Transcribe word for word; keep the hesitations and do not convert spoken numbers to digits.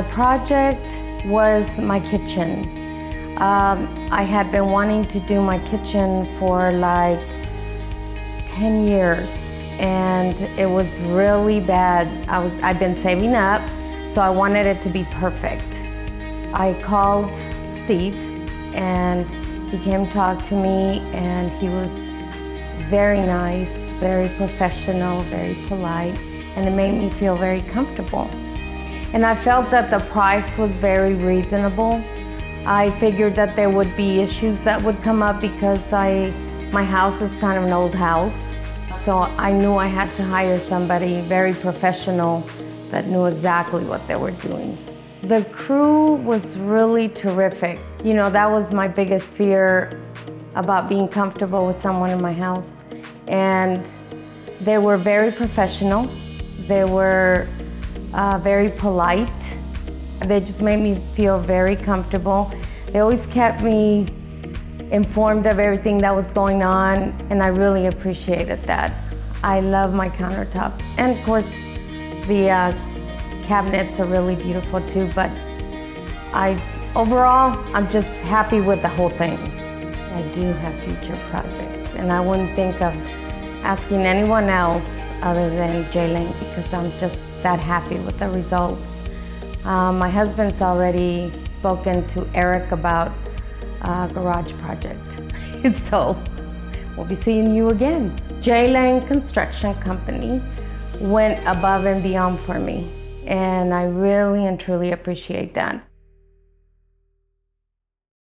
My project was my kitchen. Um, I had been wanting to do my kitchen for like ten years, and it was really bad. I was, I'd been saving up, so I wanted it to be perfect. I called Steve, and he came talk to me, and he was very nice, very professional, very polite, and it made me feel very comfortable. And I felt that the price was very reasonable. I figured that there would be issues that would come up because I, my house is kind of an old house. So I knew I had to hire somebody very professional that knew exactly what they were doing. The crew was really terrific. You know, that was my biggest fear about being comfortable with someone in my house. And they were very professional. They were Uh, very polite. They just made me feel very comfortable. They always kept me informed of everything that was going on, and I really appreciated that. I love my countertops. And of course, the uh, cabinets are really beautiful too, but I, overall, I'm just happy with the whole thing. I do have future projects, and I wouldn't think of asking anyone else other than J. Lane, because I'm just that happy with the results. Um, my husband's already spoken to Eric about a garage project. So we'll be seeing you again. J. Lane Construction Company went above and beyond for me, and I really and truly appreciate that.